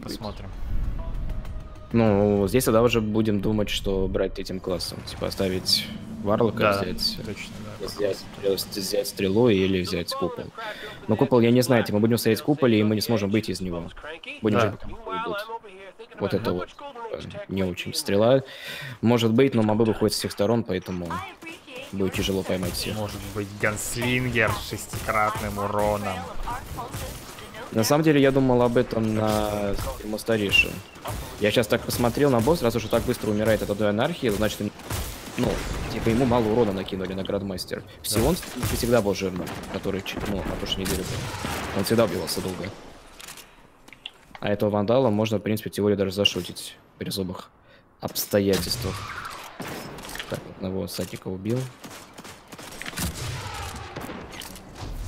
Посмотрим. Ну, здесь тогда уже будем думать, что брать этим классом. Типа оставить варлока, да, взять, точно, да, взять стрелу или взять купол. Но купол, я не знаю, типа, мы будем стоять в куполе, и мы не сможем выйти из него. Будем, да, же, вот это вот не очень. Стрела может быть, но мобы выходят с всех сторон, поэтому будет тяжело поймать всех. Может быть, ганслингер с 6-кратным уроном. На самом деле я думал об этом на Мустарише. Я сейчас так посмотрел на босс, раз уж так быстро умирает от одной анархии, значит, ну, типа, ему мало урона накинули на Грандмастер. Всего он всегда был жирным, который, ну, на прошлой неделе был. Он всегда убивался долго. А этого вандала можно, в принципе, теорию даже зашутить при особых обстоятельствах. Так, одного сатика убил.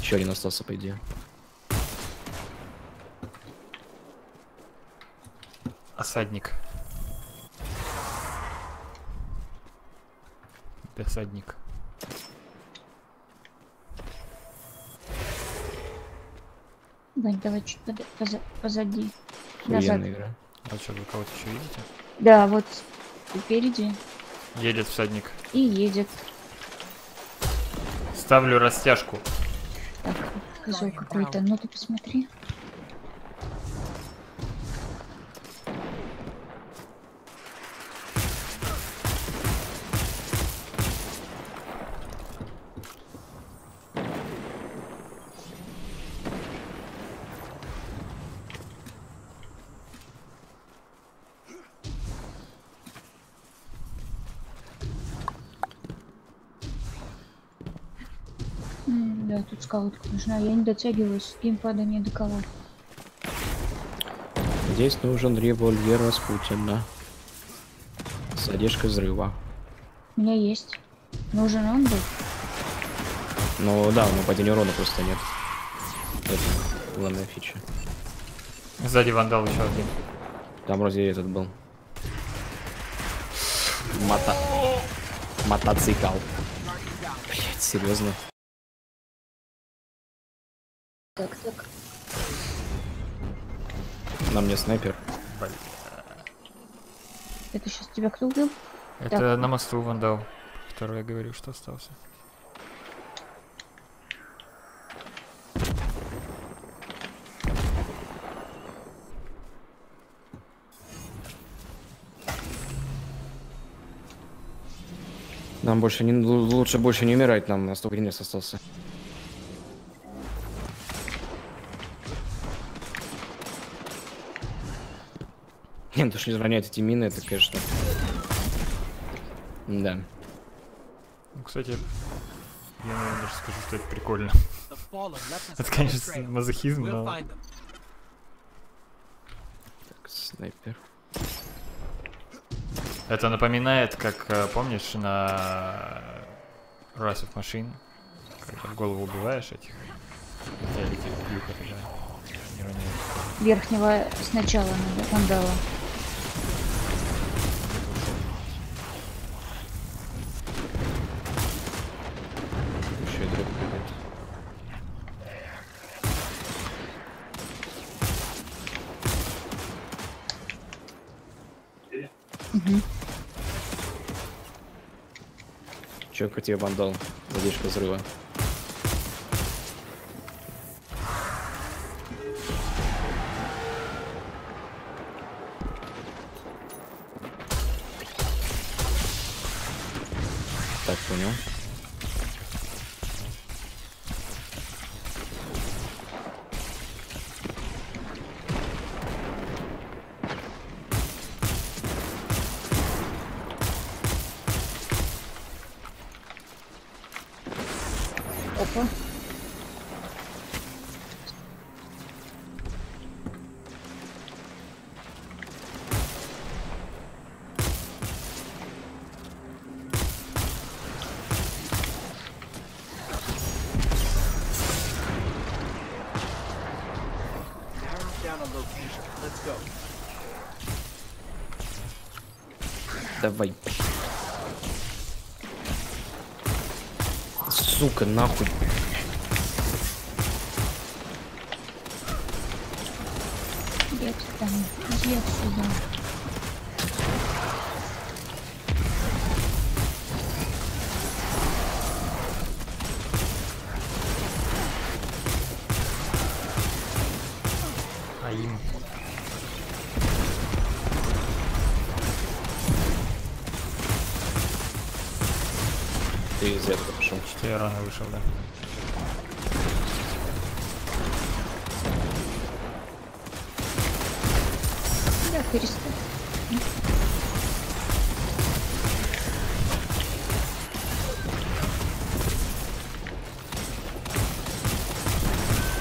Еще один остался, по идее. Осадник. Осадник. Вань, давай чуть позади. Назад. Игра. А что, вы кого-то еще видите? Да, вот впереди. Едет всадник. И едет. Ставлю растяжку. Так, козел какой-то. Ну ты посмотри. Да, тут скалотка нужна. Я не дотягиваюсь, с геймпада не до кого. Здесь нужен револьвер Распутина. С одежкой взрыва. У меня есть. Нужен он был? Ну да, у падения урона просто нет. Это главная фича. Сзади вандал еще один. Там вроде этот был. Мотоцикл. Блять, серьезно. Так, так. На мне снайпер. Блин. Это сейчас тебя кто убил? Это так. На мосту вандал, который я говорил, что остался. Нам больше не лучше больше не умирать, нам на 100 гринес остался. Нет, то что не заронять эти мины, это, конечно. Да. Ну, кстати, я, наверное, даже скажу, что это прикольно. Это, конечно, мазохизм, но... Так, снайпер. Это напоминает, как, помнишь, на Rise of Machine, когда в голову убиваешь этих... Верхнего сначала надо, вандала. Чё, как тебе вандал? Задержка взрыва. Так, понял. Опа. Давай. Сука, нахуй. Блять, там. Иди отсюда. А им. Ты из этого пошел. Что я рано вышел, да? Да, перестань.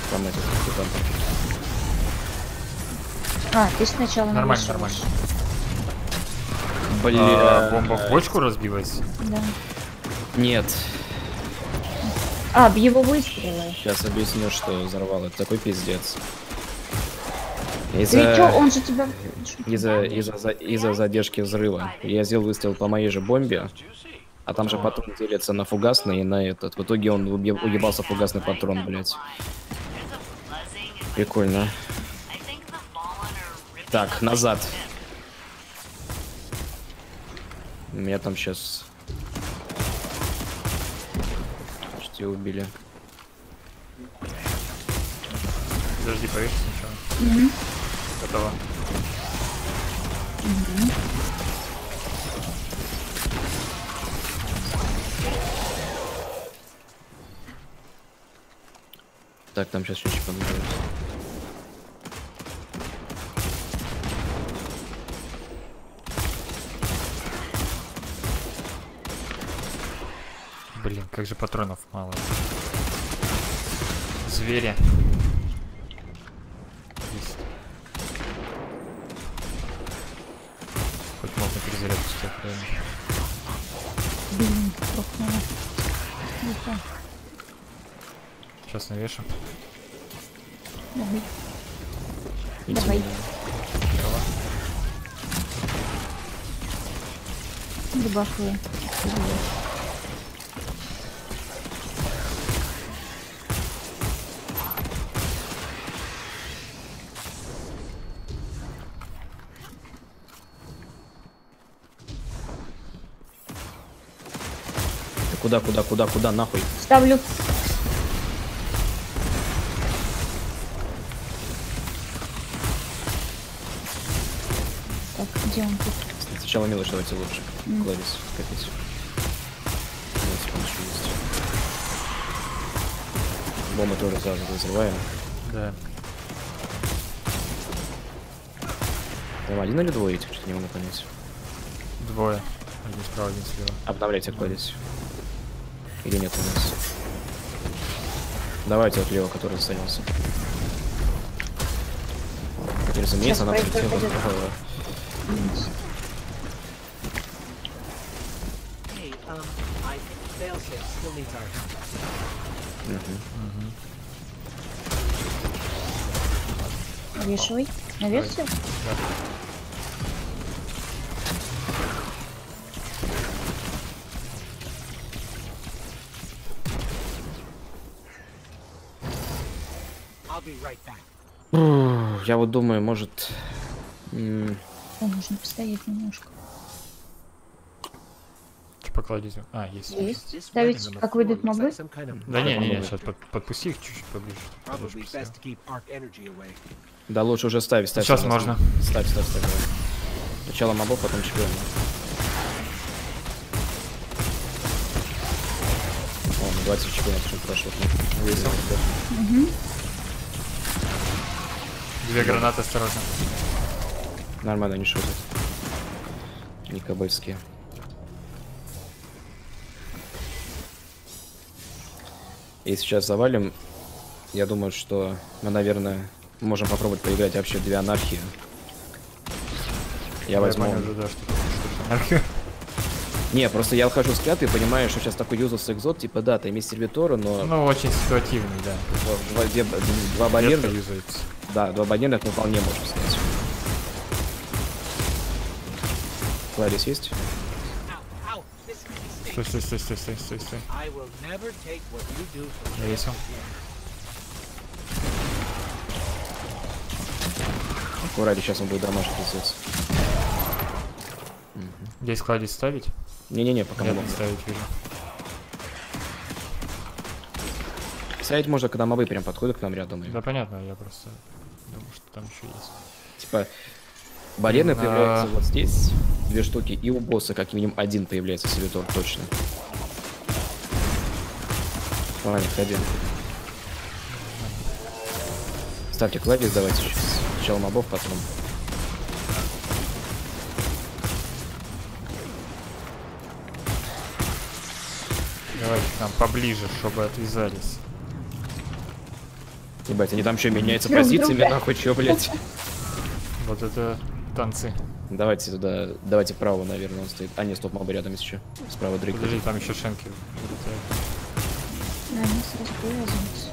Там это там. А, ты сначала нормально, нормально. Блин, бомба в бочку разбилась? Да. Нет. А, б его выстрела. Сейчас объясню, что взорвало. Это такой пиздец. Из-за задержки взрыва. Я сделал выстрел по моей же бомбе, а там же патрон делится на фугасный и на этот. В итоге он уебался фугасный патрон, блять. Прикольно. Так, назад. У меня там сейчас... Почти убили. Подожди, повесь сначала. Готово. Так, там сейчас еще понадобится. Блин, как же патронов мало. Звери. Есть. Хоть можно перезарядку сделать, правильно? Блин, трохнуло. Сейчас навешим. Давай. Давай. Дебафлы. Куда, нахуй? Ставлю. Так, где он тут? Сначала мило, что давайте лучше. Клавис, капец. Бомбы тоже сразу разрываем. Да. Там один или двое этих? Что-то не могу понять. Двое. Один справа, один слева. Обновляйте, Клавис. Или нет у нас? Давайте от левого, который останется. Разумеется, она прилетела. Вешай. Наверх все? Я вот думаю, может... нужно постоять немножко. Покладить. А, есть. Есть. Ставить, как выйдут мобы? Да не, сейчас подпусти их чуть-чуть поближе. Да лучше уже ставить. Сейчас можно. Ставь. Сначала мобов, потом чемпион. О, 20 чемпионов уже прошло. Две гранаты, осторожно. Нормально, не шутят. Не кабальские. И сейчас завалим. Я думаю, что мы, наверное, можем попробовать поиграть вообще две анархии. Я возьму... Понял, да, что анархия. Не, просто я ухожу с клятвы и понимаю, что сейчас такой юзус экзот, типа, да, ты мистер Витору, но... Ну, очень ситуативный, да. Два барьера. Да, два бандерных мы вполне можем снять. Кларис есть? Стой. Я есть он. аккуратно, сейчас он будет домашний пиздец. Здесь кладезь ставить? Не-не-не, пока не ставить. Ставить можно, когда мобы прям подходят к нам рядом. Да понятно, я просто думал, что там еще есть. Типа, балены появляются вот здесь, две штуки, и у босса как минимум один появляется себе тоже точно. Ладно, ходи. Ставьте кладезь, давайте сейчас. Сначала мобов, потом. Давайте там поближе, чтобы отвязались. Ебать, они там еще меняются позициями, нахуй, че, блять. Вот это танцы. Давайте туда, давайте право, наверное, он стоит. А, нет, стоп, мобы рядом, если что. Справа дрык. Подожди, там еще шенки. Да, они сразу привязываются.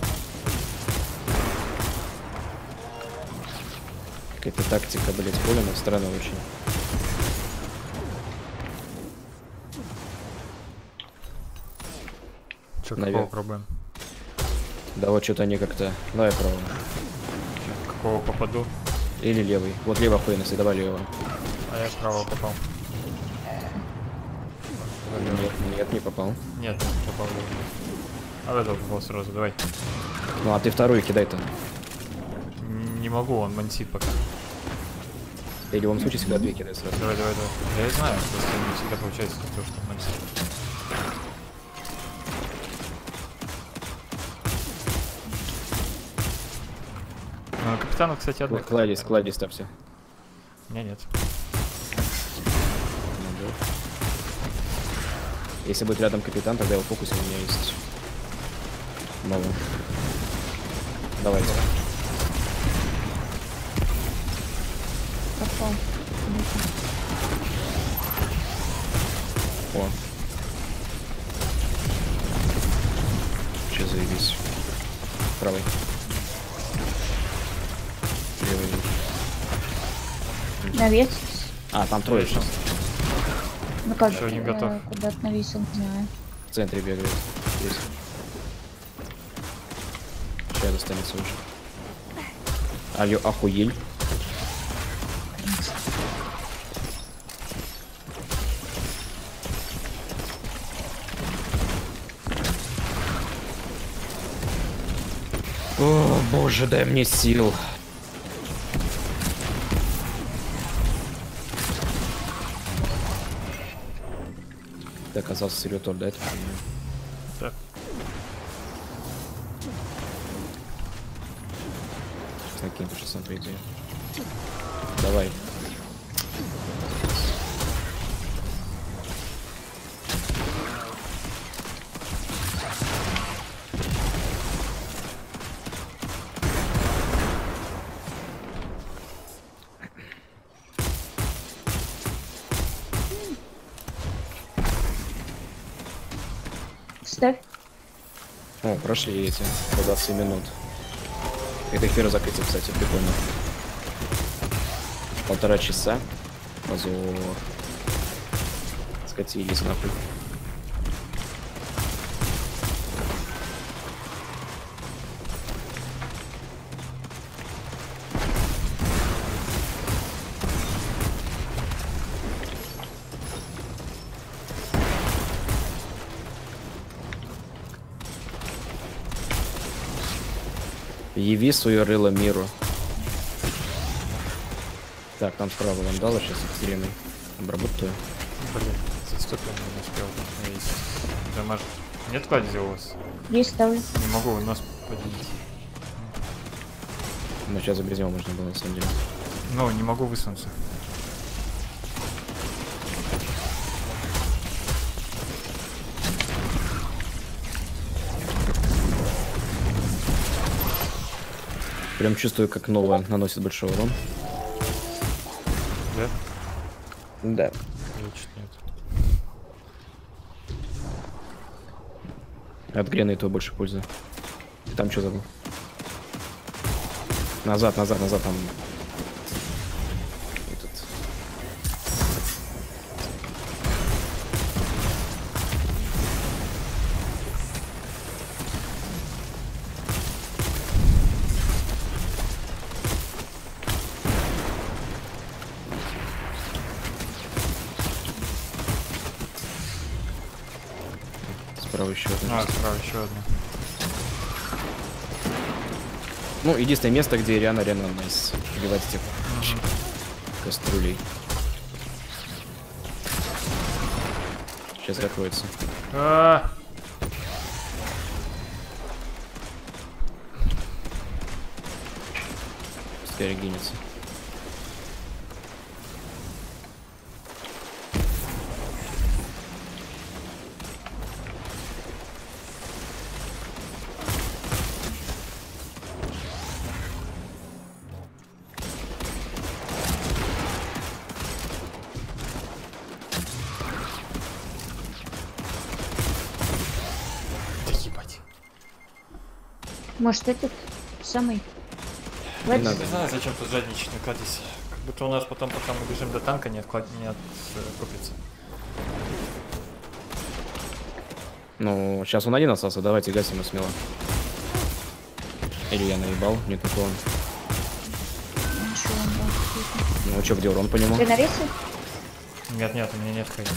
Какая-то тактика, блять, полина странная очень. Наверное, попробуем. Да вот что-то они как-то. Давай правым. Какого попаду? Или левый. Вот лево хуйно, если давай лево. А я справа попал. Нет, не попал. Нет, не попал. А это попал сразу, давай. Ну а ты вторую кидай-то. Не могу, он мансит пока. Или он в случае всегда две кидай сразу. Давай, давай, давай. Я знаю, что не всегда получается то, что мансит. Капитану, кстати, одна. Кладезь, кладезь, ставься. Меня нет. Если будет рядом капитан, тогда его фокус у меня есть. Мало. Давай. Попал. О. Че заебись? Правый. Навес. А, там трое сейчас. Ну как же, не готов. Куда-то навесил, не знаю. В центре бегает. Здесь. Сейчас достанется уже. Алё, охуель. О, боже, дай мне сил. Ты оказался серьёзным, да? Да. Сейчас накинем, сейчас он придет. Давай. Ставь. О, прошли эти по 20 минут. Это эфир закрытие, кстати, прикольно. Полтора часа. Позор. Скатились нахуй. Яви свое рыло миру. Так, там справа вам дало, сейчас экстремный. Обработаю. Блин, заступил, не успел. Дамаж. Нет кладези у вас? Есть, ставлю. Не могу, у нас поделить. Ну, сейчас забрезнел можно было, на самом деле. Ну, не могу высунуться. Прям чувствую, как новая наносит большой урон. Да? Да. Нет, нет. От Грена и то больше пользы. Ты там что забыл? Назад, назад, назад там. Этот. справа еще одна. А, справа еще одна. Ну, единственное место, где реально нас убивать этих кастрюлей. Сейчас закроется. Теперь гинется. Может, этот самый? Не надо. Не знаю, зачем тут задничать, не кладись. Как будто у нас потом, пока мы бежим до танка, не откупится. Ну, сейчас он один остался, давайте гасим его смело. Или я наебал, нет такого. Ну, что, где урон по нему? Ты навесил? Нет, нет, у меня нет хрена.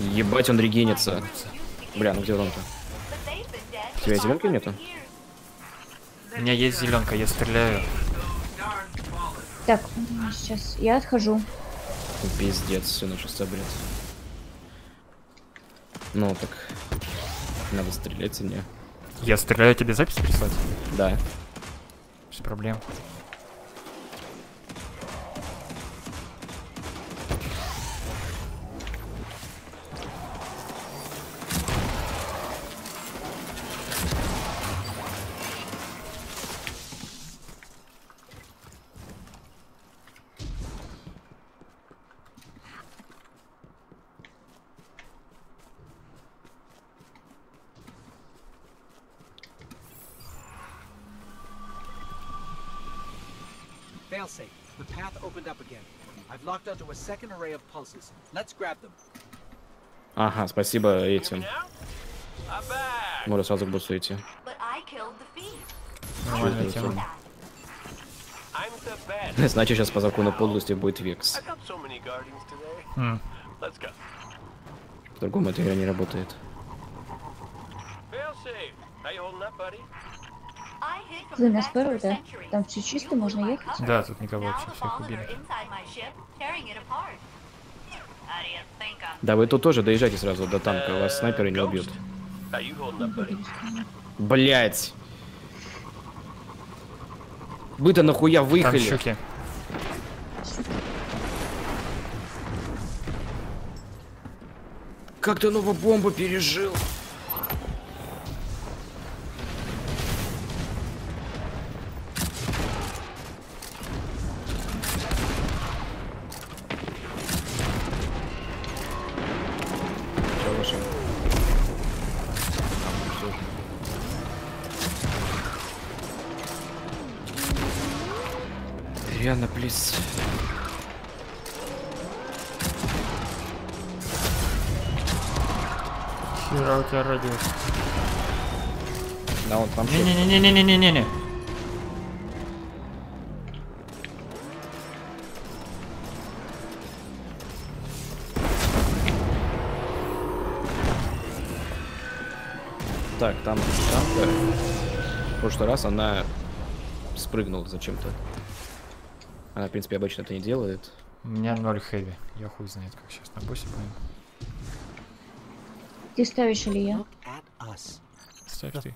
Ебать, он регенится. Бля, ну где урон-то? У тебя зеленки нету? У меня есть зеленка, я стреляю. Так, сейчас я отхожу. Пиздец, все наше собрет. Ну так, надо стрелять и не. Я стреляю, тебе запись прислать? Да. Без проблем. Ага, спасибо этим. Можно сразу к боссу идти. Значит, сейчас по закону подлости будет Викс. По-другому эта игра не работает. Ты нас первый, да? Там все чисто, можно ехать? Да, тут никого вообще, всех убили. Да, вы тут тоже доезжайте сразу до танка, вас снайперы не убьют. Блять! Вы-то нахуя выехали? Там щуки. Как ты новую бомбу пережил? Реально, плиз. Хера у тебя радиус. Да, он там. Не-не-не-не-не-не-не-не. Так, там танка. В прошлый раз она спрыгнула зачем-то. Она, в принципе, обычно это не делает. У меня 0 хэви. Я хуй знает, как сейчас на боссе пойду. Ты ставишь или я? Ставь ты.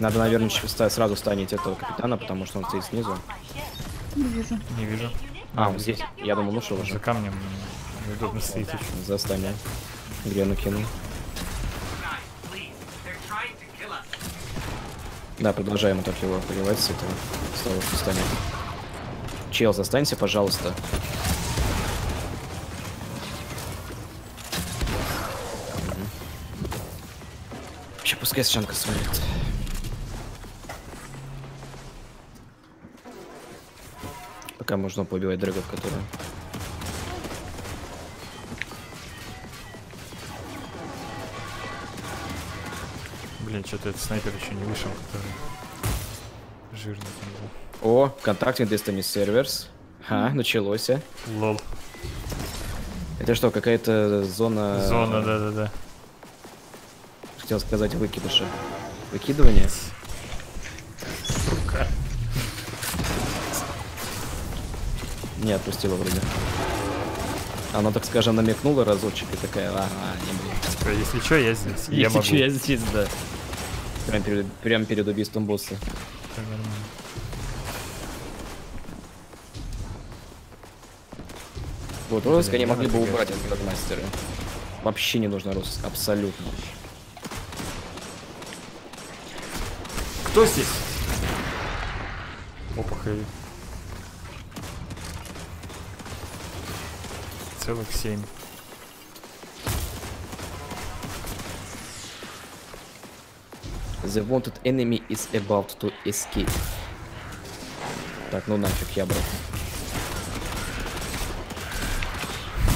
Надо, наверное, сразу станет этого капитана, потому что он стоит снизу. Не вижу. Не вижу. А, он здесь. Я думал, ну что уже. За камнем неудобно стоять. Застанем. Грену кину. Да, продолжаем так его поливать с этого. С того, что станет. Чел, застанься, пожалуйста. Вообще, пускай сучанка свалит. Можно побивать дрэгов, которые Блин, что-то этот снайпер еще не вышел, который жирный там был. О, Contacting Destiny Servers. Ха, началось. Лол. Это что, какая-то зона... Зона, да-да-да. Хотел сказать выкидыша. Выкидывание? Сука. Не, отпустила вроде. Она, так скажем, намекнула разочек и такая, ага, не блин. Если что, я здесь. Если что, я здесь, да. Прям перед убийством босса. Вот, розыск они могли бы убрать от Грандмастера. Вообще не нужно розыск, абсолютно. Кто здесь? Опа, хэви. Целых 7. The wanted enemy is about to escape. Так, ну нафиг, я брал.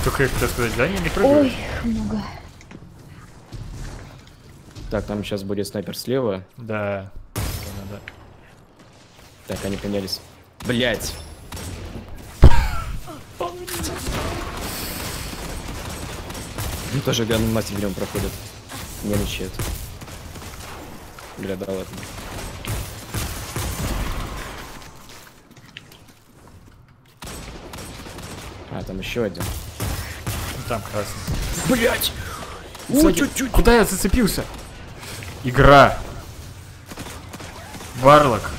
Только я хотел сказать, да, я не прыгаю. Ой, много. Так, там сейчас будет снайпер слева. Да. Надо. Так, они принялись. Блять. Ну тоже Грандмастер берем проходит. Нервничает. Бля, да ладно. А, там еще один. Там красный. Блять! О, чуть-чуть! Куда я зацепился? Игра. Варлок.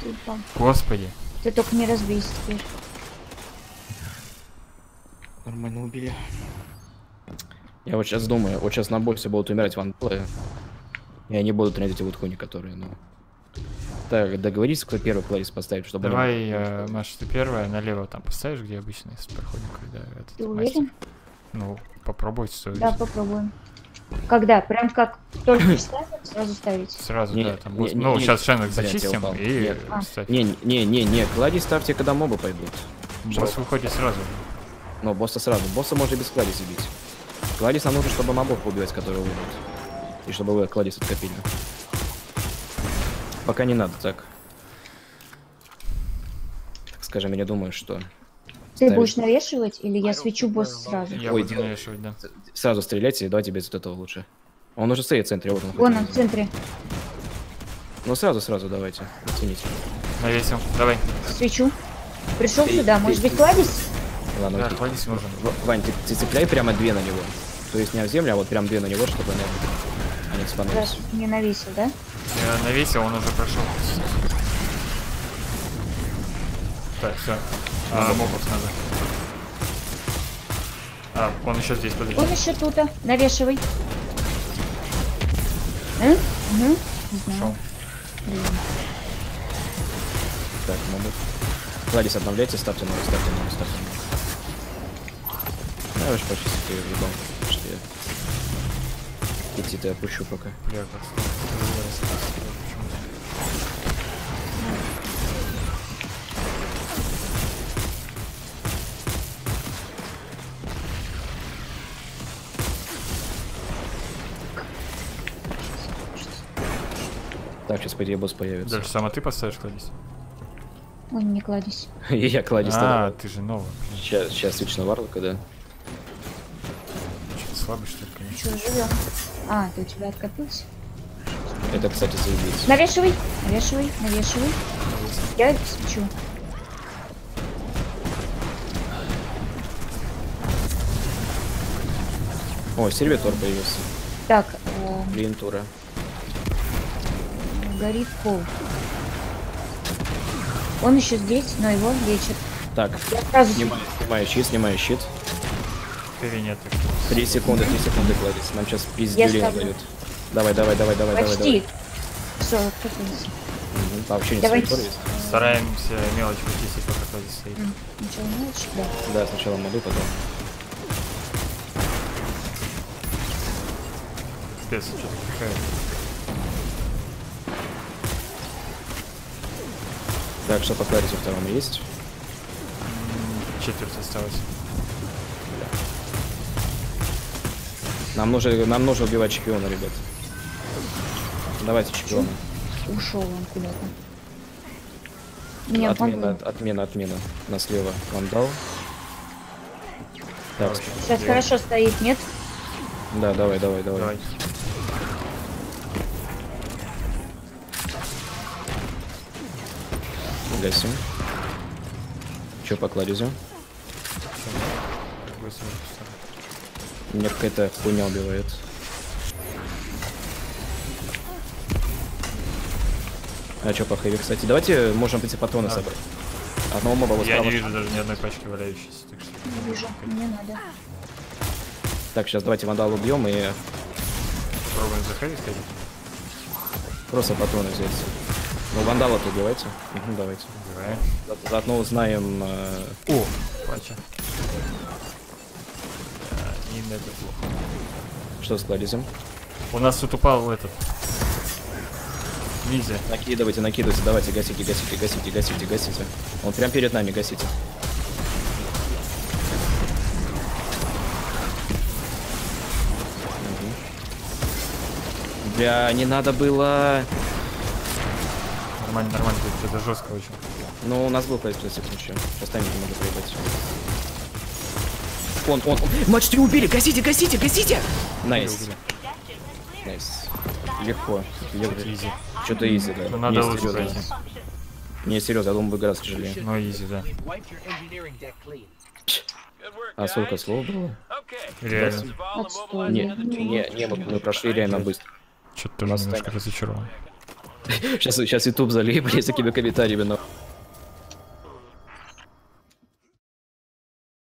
Тупо. Господи. Ты только не разбейся теперь. Нормально убили. Я вот сейчас думаю, вот сейчас на боксе будут умирать ванплеи. И они будут тронять эти вудхуни, которые, ну... Так, договорись, кто первый плейс поставит, чтобы... Давай, Маша, ты первая, налево там поставишь, где обычно если проходим, когда этот... Ты уверен? Мастер. Ну, попробуй, что... Да, попробуем. Когда? Прям как только ставят, сразу ставить? Сразу, не, да, там... Не, ну, не, сейчас Шенок зачистим и... Не, клади ставьте, когда мобы пойдут. Босс выходит сразу. Но босса сразу. Босса можно без клади забить. Кладис нам нужно, чтобы мобов убивать, которые выйдут. И чтобы вы кладис откопили. Пока не надо, так. Так скажем, я не думаю, что... Ты ставишь... будешь навешивать или я свечу босса сразу? Я буду навешивать, да. Сразу стреляйте, давайте без вот этого лучше. Он уже стоит в центре, вот он. Вон он, в центре. Ну сразу давайте, оцените. Навесил, давай. Свечу. Пришел сюда, может быть кладис? Ладно, да, кладись нужен. Вань, ты цепляй прямо 2 на него. То есть не в землю, а вот прям 2 на него, чтобы они спанулись. Не навесил, да? Я навесил, он уже прошел. Так, все. Мобов надо. А, он еще здесь подвижет. Он еще тут, навешивай. Угу. Пошел. Так, мобов. Кладись, обновляйте, ставьте новый. Я уж почти въебал, потому что я идти-то я опущу пока. Бля, так, сейчас по идее босс появится. Дальше сама ты поставишь кладись? Он не кладись. И я кладись тогда. А, ты же новый. Сейчас лично варлока, да. Слабый, что ли, конечно. Что, живем? А, ты у тебя откопился? Это, кстати, заебись. Навешивай. Я свечу. О, сервитор появился. Так, блин, тура. Горит пол. Он еще здесь, но его лечит. Так, снимаю щит. 3 секунды, кладись. Нам сейчас пиздюлей дают. Давай. Почти. Все, открылись. Вообще не сверху. Стараемся мелочь вытесить, пока кладись стоит. Сначала мелочь, да? Да, сначала моду, потом. Пипец, что-то какая. Так, что по кладись у втором есть? 4 осталось. Нам нужно убивать чемпиона, ребят. Давайте чемпиона. Ушел он куда-то. Меня отмена. На слева вандал. Да, сейчас хорошо стоит, нет? Да, давай. Гасим. Че по кладезю? Меня какая-то хуйня убивает. А что по хэви, кстати? Давайте можем эти патроны собрать. Одного моба вот справа. Я не вижу даже ни одной пачки валяющейся. Так что... Не вижу, мне надо. Так, сейчас давайте вандал убьем и... Попробуем за хэви сходить. Просто патроны взять. Ну, вандала-то убивайте. Угу, давайте. Убиваем. Заодно узнаем... О, пача. Именно это плохо. Что с кладезем? У нас тут упал этот... Ниндзя. Накидывайте, давайте, гасите. Он прям перед нами, гасите. Угу. Бля, не надо было. Нормально, это жестко очень. Ну, у нас был поезд, если ничего. Поставим, не могу проебать. Он. Матч 3 убили, гасите! Найс. Легко. Что-то изи, да. Надо лучше пройти. Не, серьезно, я думаю, игра тяжелее. Но изи, да. А сколько слов было? Реально. Не, мы прошли реально быстро. Что-то ты немножко разочарован. Сейчас YouTube залей, блядь, за тебе комментариями, но...